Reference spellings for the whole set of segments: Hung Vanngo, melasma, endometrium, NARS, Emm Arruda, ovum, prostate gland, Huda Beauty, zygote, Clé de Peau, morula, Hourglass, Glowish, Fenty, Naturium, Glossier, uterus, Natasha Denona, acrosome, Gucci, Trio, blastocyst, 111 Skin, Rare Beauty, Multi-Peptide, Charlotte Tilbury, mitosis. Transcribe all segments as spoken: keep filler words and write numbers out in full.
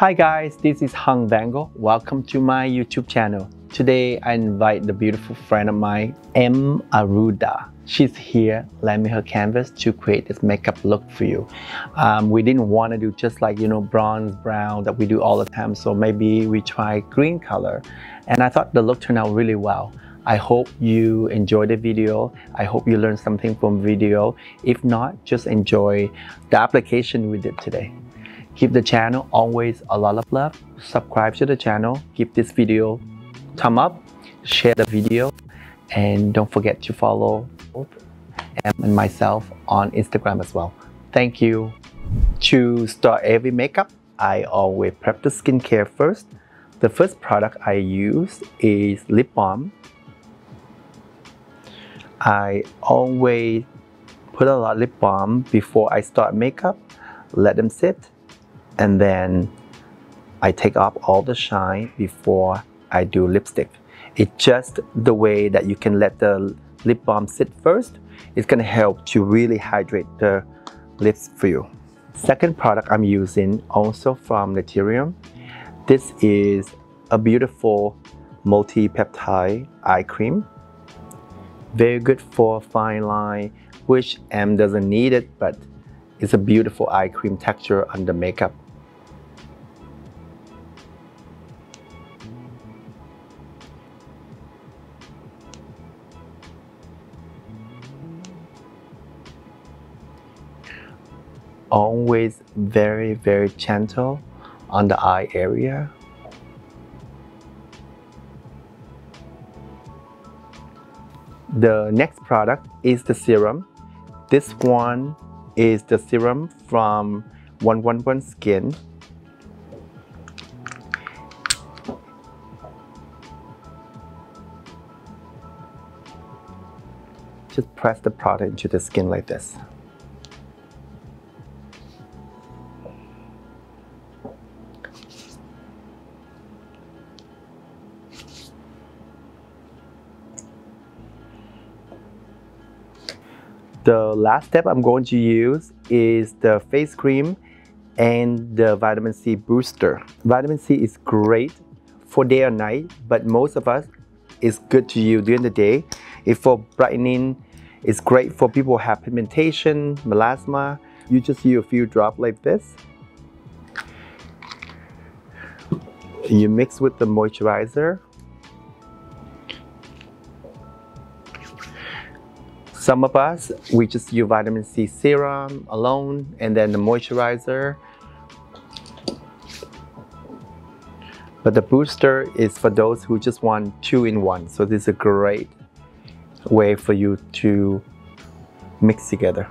Hi guys, this is Hung Vanngo. Welcome to my YouTube channel. Today I invite the beautiful friend of mine, Emm Arruda. She's here, lend me her canvas to create this makeup look for you. Um, we didn't want to do just like, you know, bronze, brown that we do all the time. So maybe we try green color. And I thought the look turned out really well. I hope you enjoy the video. I hope you learned something from video. If not, just enjoy the application we did today. Give the channel always a lot of love. Subscribe to the channel. Give this video thumb up. Share the video. And don't forget to follow Emm and myself on Instagram as well. Thank you. To start every makeup, I always prep the skincare first. The first product I use is lip balm. I always put a lot of lip balm before I start makeup. Let them sit. And then I take off all the shine before I do lipstick. It's just the way that you can let the lip balm sit first. It's gonna help to really hydrate the lips for you. Second product I'm using, also from Naturium. This is a beautiful multi-peptide eye cream. Very good for fine line, which Emm doesn't need it, but it's a beautiful eye cream texture under makeup. Always very, very gentle on the eye area. The next product is the serum. This one is the serum from one eleven Skin. Just press the product into the skin like this. The last step I'm going to use is the face cream and the vitamin C booster. Vitamin C is great for day or night, but most of us, it's good to use during the day. It's for brightening. It's great for people who have pigmentation, melasma. You just use a few drops like this. You mix with the moisturizer. Some of us, we just use vitamin C serum alone and then the moisturizer. But the booster is for those who just want two in one. So this is a great way for you to mix together.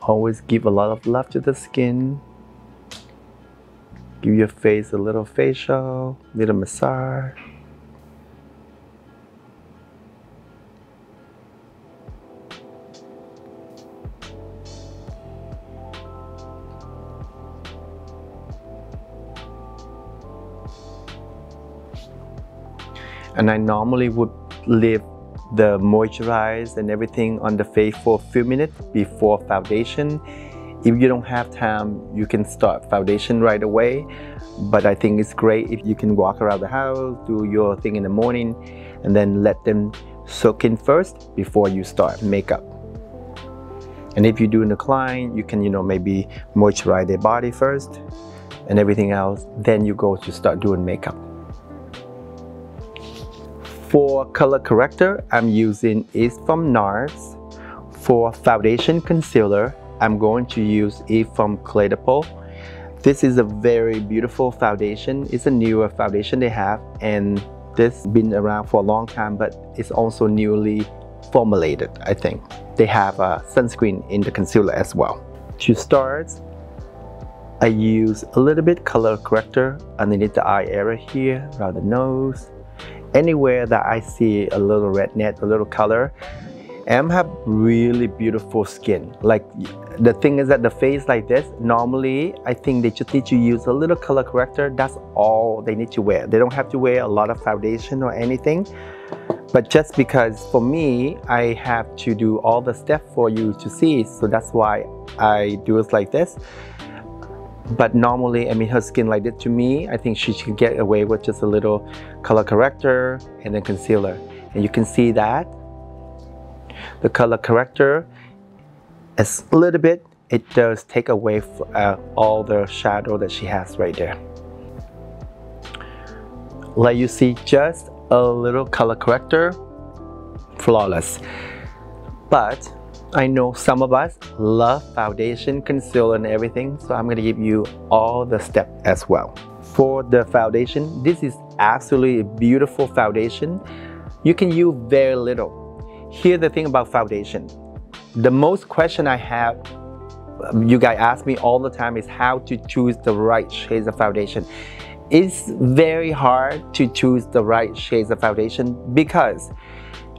Always give a lot of love to the skin. Give your face a little facial, little massage. And I normally would leave the moisturizer and everything on the face for a few minutes before foundation. If you don't have time, you can start foundation right away. But I think it's great if you can walk around the house, do your thing in the morning, and then let them soak in first before you start makeup. And if you do in the client, you can, you know, maybe moisturize their body first and everything else. Then you go to start doing makeup. For color corrector, I'm using is from NARS. For foundation concealer, I'm going to use it from Clé de Peau. This is a very beautiful foundation. It's a newer foundation they have, and this has been around for a long time, but it's also newly formulated, I think. They have a sunscreen in the concealer as well. To start, I use a little bit color corrector underneath the eye area here, around the nose. Anywhere that I see a little redness, a little color. Emm have really beautiful skin. Like, the thing is that the face like this, normally I think they just need to use a little color corrector. That's all they need to wear. They don't have to wear a lot of foundation or anything. But just because for me, I have to do all the steps for you to see, so that's why I do it like this. But normally, I mean, her skin like this, to me, I think she should get away with just a little color corrector and then concealer. And you can see that the color corrector is a little bit, it does take away uh, all the shadow that she has right there. Let you see just a little color corrector, flawless. But I know some of us love foundation, concealer, and everything, so I'm gonna give you all the steps as well. For the foundation, this is absolutely a beautiful foundation. You can use very little. Here's the thing about foundation. The most question I have, you guys ask me all the time, is how to choose the right shades of foundation. It's very hard to choose the right shades of foundation because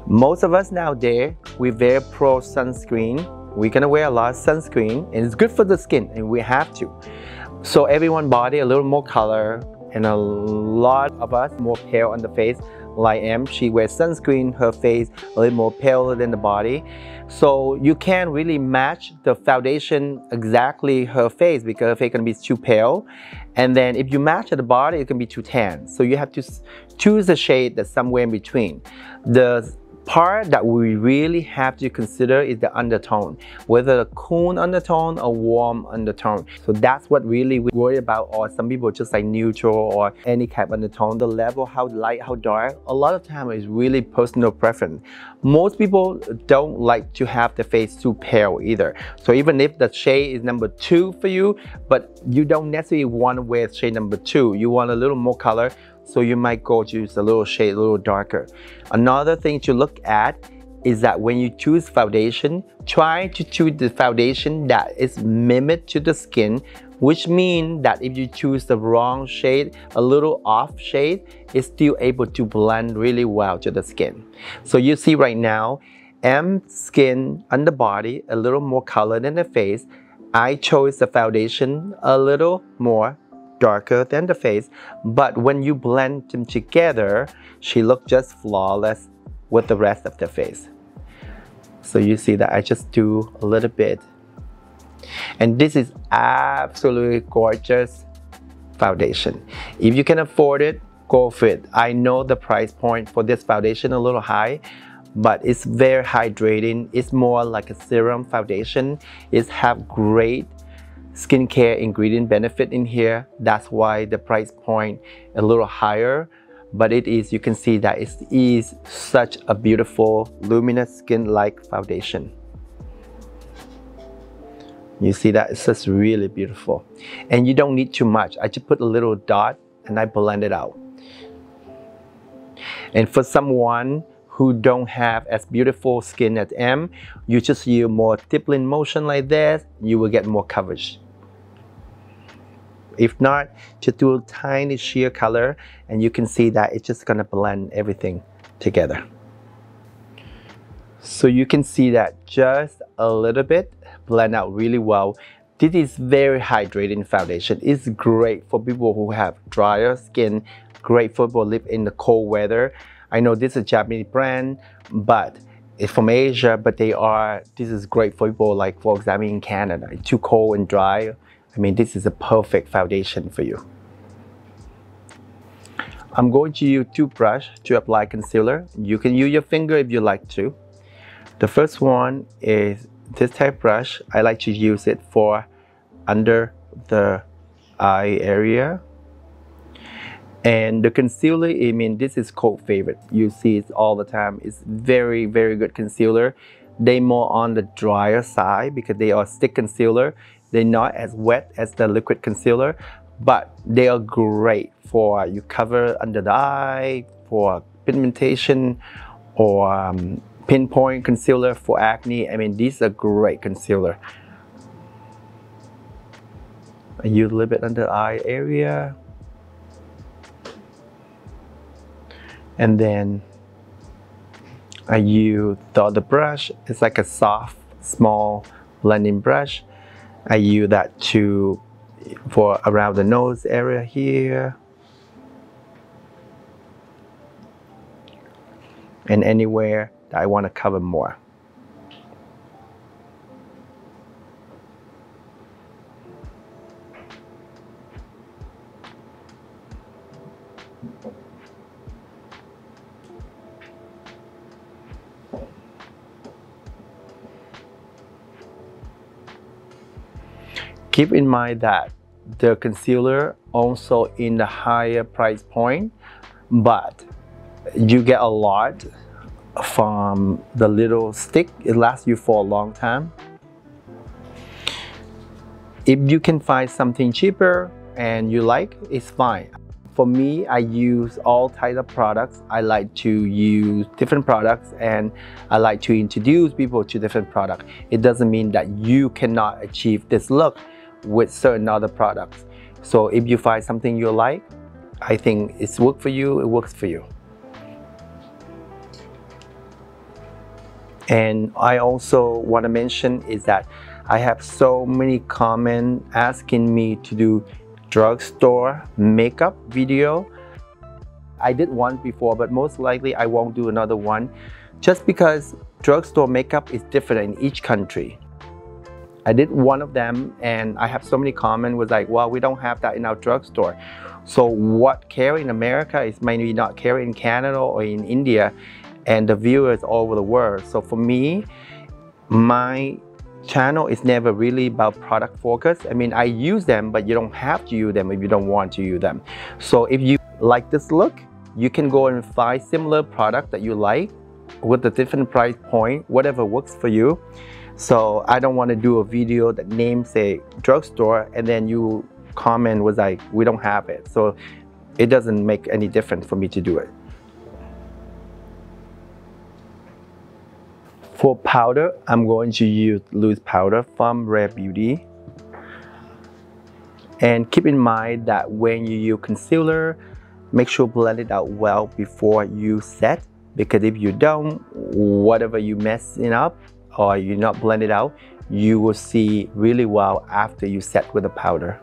most of us nowadays, we're very pro sunscreen. We're gonna wear a lot of sunscreen and it's good for the skin and we have to. So everyone's body a little more color and a lot of us more pale on the face. Like Emm, she wears sunscreen, her face a little more paler than the body. So you can't really match the foundation exactly her face because her face can be too pale. And then if you match the body, it can be too tan. So you have to choose a shade that's somewhere in between. The part that we really have to consider is the undertone, whether a cool undertone or warm undertone. So that's what really we worry about, or some people just like neutral or any kind of undertone. The level, how light, how dark, a lot of time is really personal preference. Most people don't like to have the face too pale either. So even if the shade is number two for you, but you don't necessarily want to wear shade number two, you want a little more color. So you might go to use a little shade, a little darker. Another thing to look at is that when you choose foundation, try to choose the foundation that is mimic to the skin, which means that if you choose the wrong shade, a little off shade, it's still able to blend really well to the skin. So you see right now, Emm's skin and the body, a little more color than the face. I chose the foundation a little more darker than the face, but when you blend them together, she looked just flawless with the rest of the face. So you see that I just do a little bit. And this is absolutely gorgeous foundation. If you can afford it, go for it. I know the price point for this foundation a little high, but it's very hydrating. It's more like a serum foundation. It's have great skincare ingredient benefit in here. That's why the price point a little higher, but it is, you can see that it is such a beautiful luminous skin like foundation. You see that it's just really beautiful, and you don't need too much. I just put a little dot and I blend it out. And for someone who don't have as beautiful skin as Emm, you just use more tippling motion like this, you will get more coverage. If not, just do a tiny sheer color and you can see that it's just gonna blend everything together. So you can see that just a little bit blend out really well. This is very hydrating foundation. It's great for people who have drier skin, great for people who live in the cold weather. I know this is a Japanese brand, but it's from Asia, but they are, this is great for people like, for example, in Canada. It's too cold and dry. I mean, this is a perfect foundation for you. I'm going to use toothbrush to apply concealer. You can use your finger if you like to. The first one is this type brush. I like to use it for under the eye area. And the concealer, I mean, this is cult favorite. You see it all the time. It's very, very good concealer. They more on the drier side because they are stick concealer. They're not as wet as the liquid concealer, but they are great for you cover under the eye, for pigmentation, or um, pinpoint concealer for acne. I mean, these are great concealer. I use a little bit under the eye area. And then I use the other brush. It's like a soft, small blending brush. I use that to for around the nose area here. and anywhere that I want to cover more. Keep in mind that the concealer also in the higher price point, but you get a lot from the little stick. It lasts you for a long time. If you can find something cheaper and you like, it's fine. For me, I use all types of products. I like to use different products and I like to introduce people to different products. It doesn't mean that you cannot achieve this look with certain other products. So if you find something you like, I think it's worked for you, it works for you. And I also want to mention is that I have so many comments asking me to do drugstore makeup video. I did one before, but most likely I won't do another one just because drugstore makeup is different in each country. I did one of them and I have so many comments was like, well, we don't have that in our drugstore. So what carry in America is maybe not carry in Canada or in India, and the viewers all over the world. So for me, my channel is never really about product focus. I mean, I use them, but you don't have to use them if you don't want to use them. So if you like this look, you can go and find similar product that you like with a different price point, whatever works for you. So I don't want to do a video that names a drugstore and then you comment was like, we don't have it. So it doesn't make any difference for me to do it. For powder, I'm going to use loose powder from Rare Beauty. And keep in mind that when you use concealer, make sure blend it out well before you set, because if you don't, whatever you messing up, or you not blend it out, you will see really well after you set with the powder.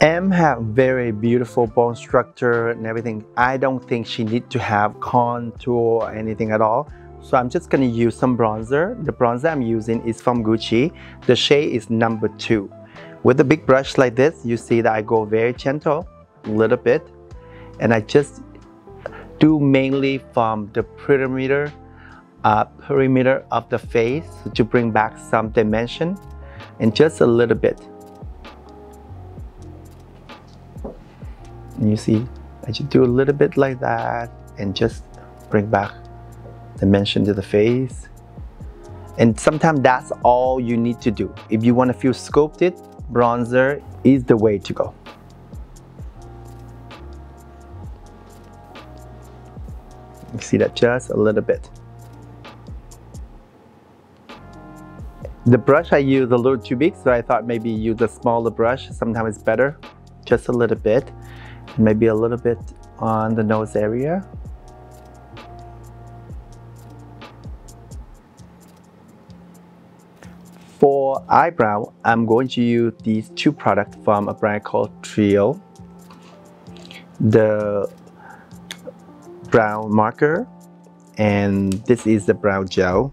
Emm have very beautiful bone structure and everything. I don't think she needs to have contour or anything at all. So I'm just gonna use some bronzer. The bronzer I'm using is from Gucci. The shade is number two. With a big brush like this, you see that I go very gentle, a little bit. And I just do mainly from the perimeter, uh, perimeter of the face to bring back some dimension and just a little bit. And you see, I just do a little bit like that and just bring back dimension to the face. And sometimes that's all you need to do. If you want to feel sculpted, bronzer is the way to go. You see that just a little bit. The brush I use a little too big, so I thought maybe use a smaller brush. Sometimes it's better, just a little bit. Maybe a little bit on the nose area. For eyebrow, I'm going to use these two products from a brand called Trio. The brown marker, and this is the brown gel.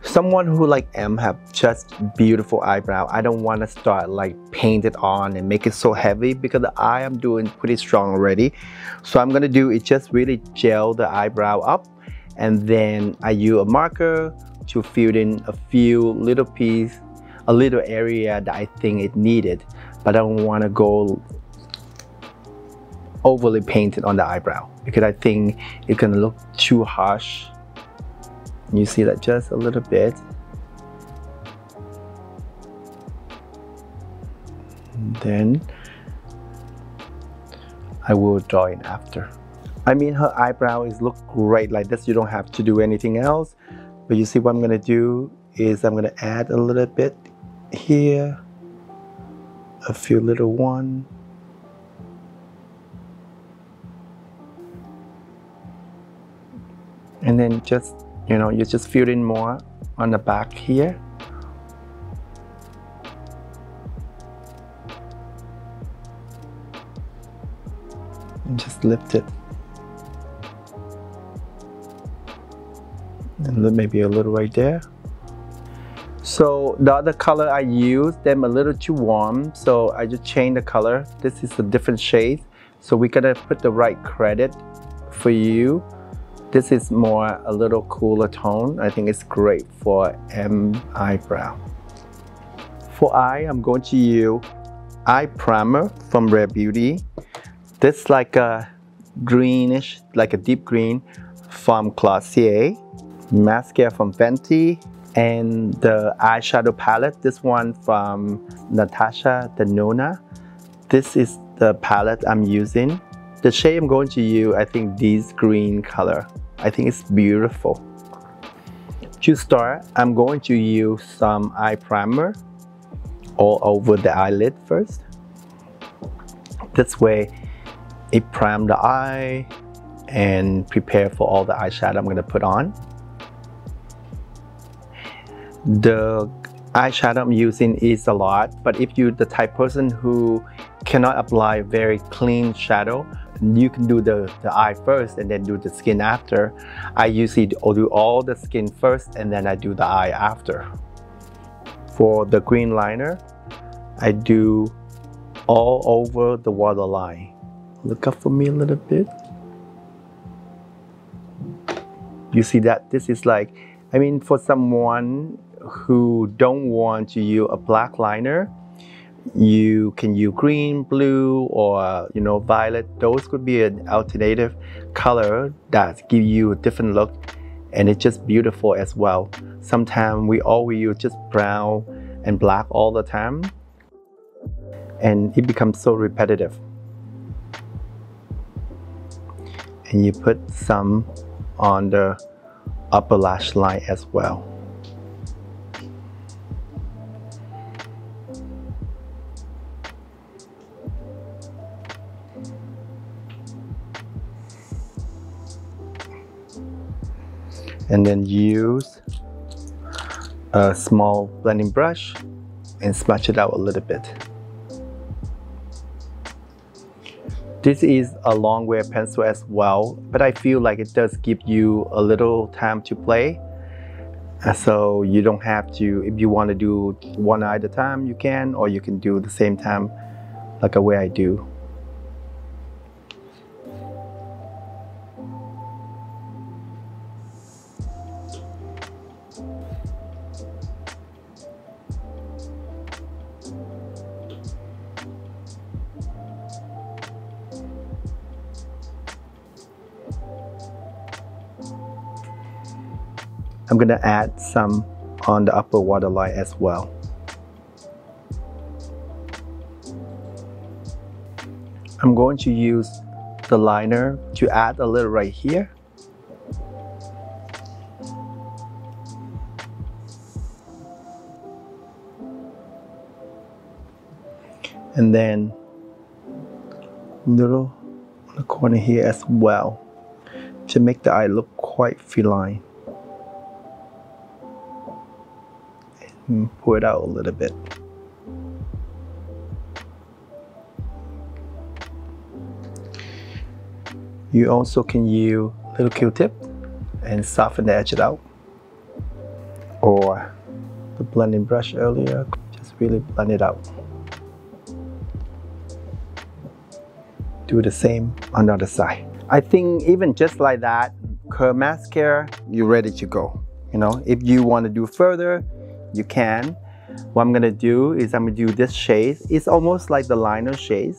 Someone who like Emm have just beautiful eyebrow. I don't want to start like paint it on and make it so heavy because the eye I'm doing pretty strong already. So I'm gonna do is just really gel the eyebrow up, and then I use a marker to fill in a few little piece, a little area that I think it needed, but I don't want to go overly painted on the eyebrow because I think it's gonna look too harsh. You see that just a little bit. And then I will draw in after. I mean, her eyebrows look great like this. You don't have to do anything else. But you see what I'm gonna do is I'm gonna add a little bit here, a few little one. And then just, you know, you just fill in more on the back here. And just lift it. And then maybe a little right there. So the other color I used, them a little too warm, so I just changed the color. This is a different shade, so we're gonna put the right credit for you. This is more a little cooler tone. I think it's great for Emm eyebrow. For eye, I'm going to use eye primer from Rare Beauty. This like a greenish, like a deep green from Glossier, mascara from Fenty, and the eyeshadow palette, this one from Natasha Denona. This is the palette I'm using. The shade I'm going to use, I think this green color. I think it's beautiful. To start, I'm going to use some eye primer all over the eyelid first. This way, it primes the eye and prepare for all the eyeshadow I'm gonna put on. The eyeshadow I'm using is a lot, but if you're the type person who cannot apply a very clean shadow, you can do the, the eye first and then do the skin after. I usually do all the skin first and then I do the eye after. For the green liner, I do all over the waterline. Look up for me a little bit. You see that this is like, I mean, for someone who don't want to use a black liner, you can use green, blue, or you know, violet. Those could be an alternative color that give you a different look, and it's just beautiful as well. Sometimes we always use just brown and black all the time, and it becomes so repetitive. And you put some on the upper lash line as well. And then use a small blending brush and smudge it out a little bit. This is a long wear pencil as well, but I feel like it does give you a little time to play. So you don't have to, if you want to do one eye at a time, you can, or you can do the same time like the way I do. I'm gonna add some on the upper waterline as well. I'm going to use the liner to add a little right here. And then a little on the corner here as well to make the eye look quite feline. Pour it out a little bit. You also can use a little Q-tip and soften the edge out. Or the blending brush earlier, just really blend it out. Do the same on the other side. I think even just like that, curl mascara, you're ready to go. You know, if you want to do further, you can. What I'm gonna do is I'm gonna do this shade. It's almost like the liner shade.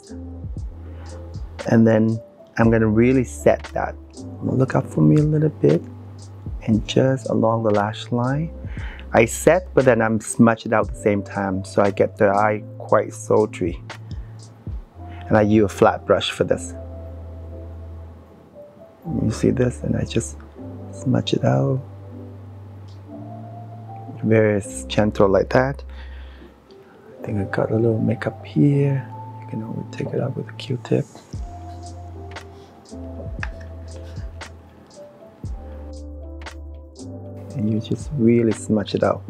And then I'm gonna really set that. Look up for me a little bit and just along the lash line. I set, but then I'm smudging it out at the same time so I get the eye quite sultry. And I use a flat brush for this. You see this, and I just smudge it out very gentle like that. I think I got a little makeup here. You can always take it out with a Q-tip. And you just really smudge it out.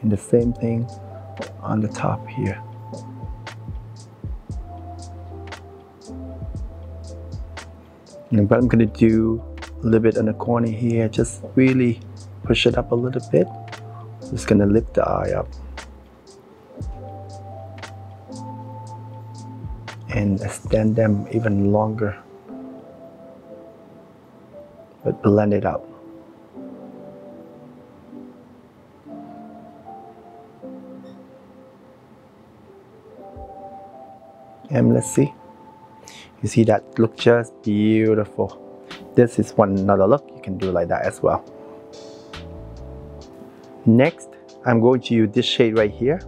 And the same thing on the top here. And what I'm gonna do a little bit on the corner here, just really push it up a little bit. Just gonna lift the eye up. And extend them even longer. But blend it out. And let's see. You see that look, just beautiful. This is one another look. You can do like that as well. Next, I'm going to use this shade right here.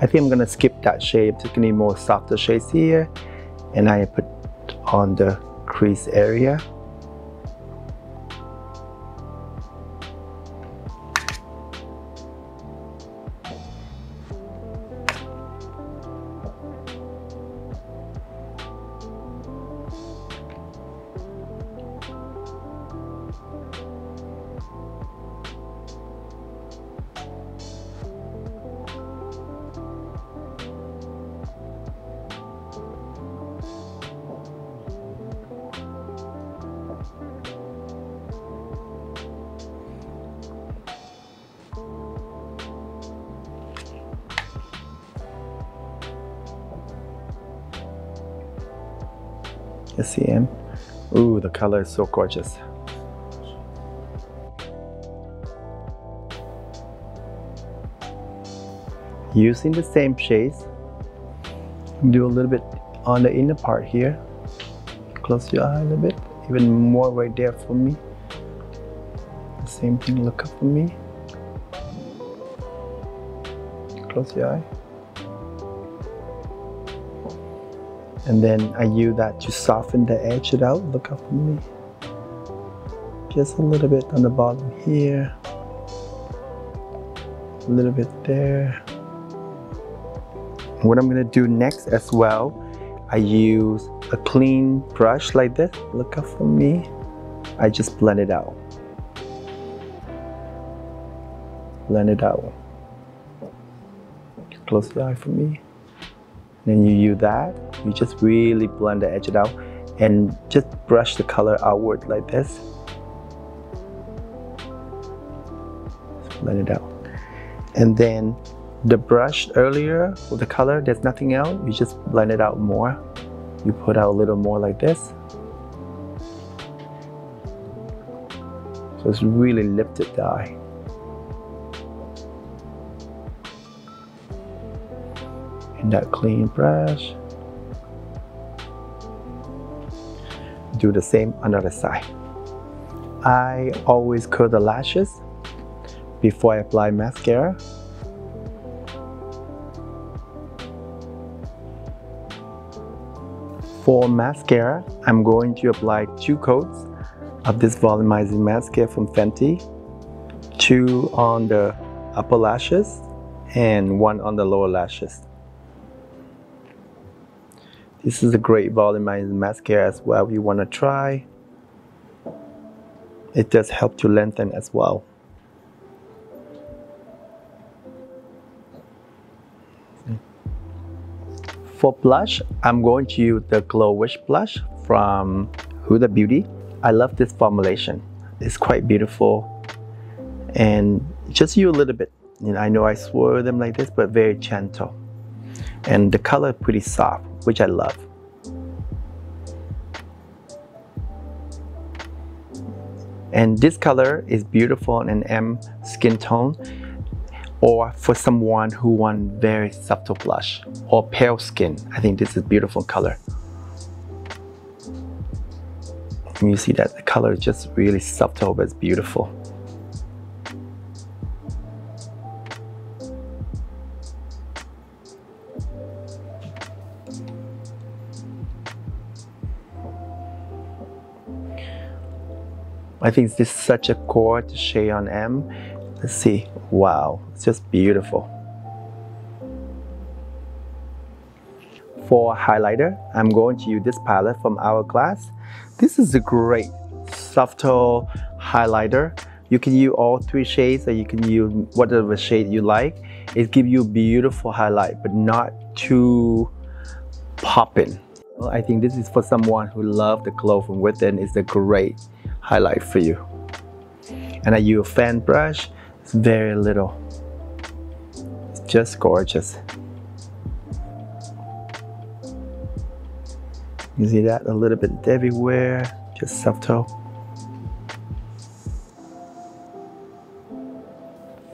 I think I'm gonna skip that shade. I'm just gonna need more softer shades here. And I put on the crease area. S C M. Ooh, the color is so gorgeous. Using the same shades, do a little bit on the inner part here. Close your eye a little bit, even more right there for me. The same thing, look up for me. Close your eye. And then I use that to soften the edge it out. Look up for me. Just a little bit on the bottom here. A little bit there. What I'm gonna do next as well, I use a clean brush like this. Look up for me. I just blend it out. Blend it out. Close your eye for me. Then you use that, you just really blend the edge it out and just brush the color outward like this. Just blend it out. And then the brush earlier with the color, there's nothing else, you just blend it out more. You put out a little more like this. So it's really lifted the eye. That clean brush, do the same on the other side. I always curl the lashes before I apply mascara. For mascara, I'm going to apply two coats of this volumizing mascara from Fenty, two on the upper lashes and one on the lower lashes. This is a great volumizing mascara as well. If you want to try, it does help to lengthen as well. For blush, I'm going to use the Glow Wish blush from Huda Beauty. I love this formulation. It's quite beautiful, and just use a little bit. You know, I know I swirl them like this, but very gentle, and the color pretty soft, which I love. And this color is beautiful in an Emm skin tone, or for someone who wants very subtle blush or pale skin. I think this is beautiful color. And you see that the color is just really subtle, but it's beautiful. I think this is such a gorgeous shade on Emm. Let's see. Wow, it's just beautiful. For highlighter, I'm going to use this palette from Hourglass. This is a great subtle highlighter. You can use all three shades, or you can use whatever shade you like. It gives you beautiful highlight, but not too popping. Well, I think this is for someone who loves the glow from within. It's a great highlight for you. And I use a fan brush. It's very little. It's just gorgeous. You see that a little bit everywhere, just subtle.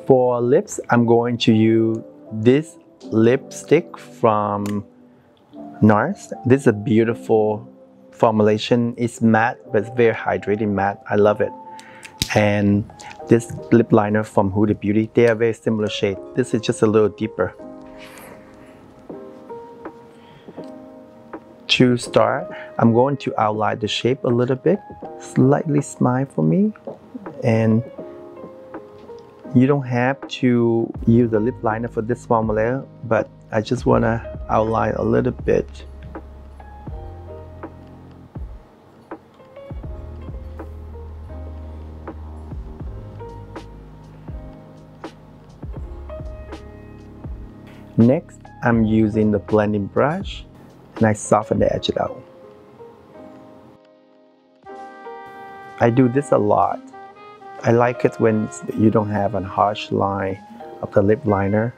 For lips, I'm going to use this lipstick from NARS. This is a beautiful formulation. It's matte, but it's very hydrating matte. I love it. And this lip liner from Huda Beauty, they are very similar shade. This is just a little deeper. To start, I'm going to outline the shape a little bit, slightly smile for me, and you don't have to use a lip liner for this formula, but I just want to outline a little bit. Next, I'm using the blending brush, and I soften the edge out. I do this a lot. I like it when you don't have a harsh line of the lip liner.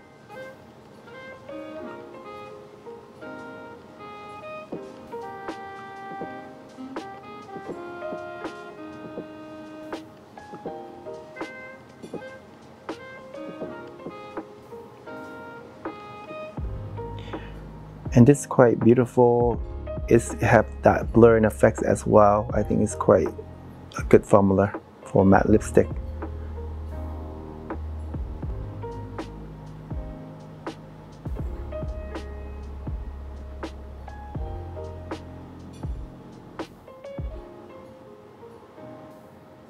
And this is quite beautiful. It's have that blurring effects as well. I think it's quite a good formula for matte lipstick.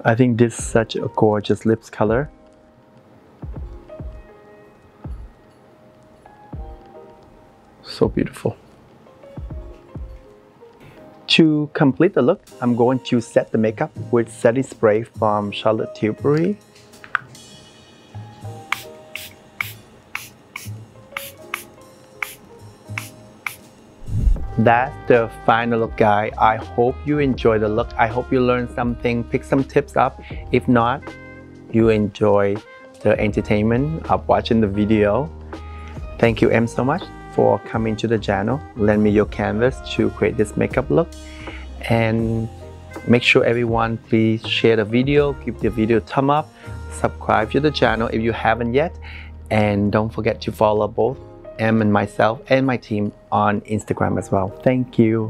I think this is such a gorgeous lips color. So beautiful. To complete the look, I'm going to set the makeup with setting spray from Charlotte Tilbury. That's the final look, guys. I hope you enjoy the look. I hope you learned something, pick some tips up. If not, you enjoy the entertainment of watching the video. Thank you, Emm, so much for coming to the channel. Lend me your canvas to create this makeup look, and make sure everyone please share the video, give the video a thumb up, subscribe to the channel if you haven't yet, and don't forget to follow both Emm and myself and my team on Instagram as well. Thank you.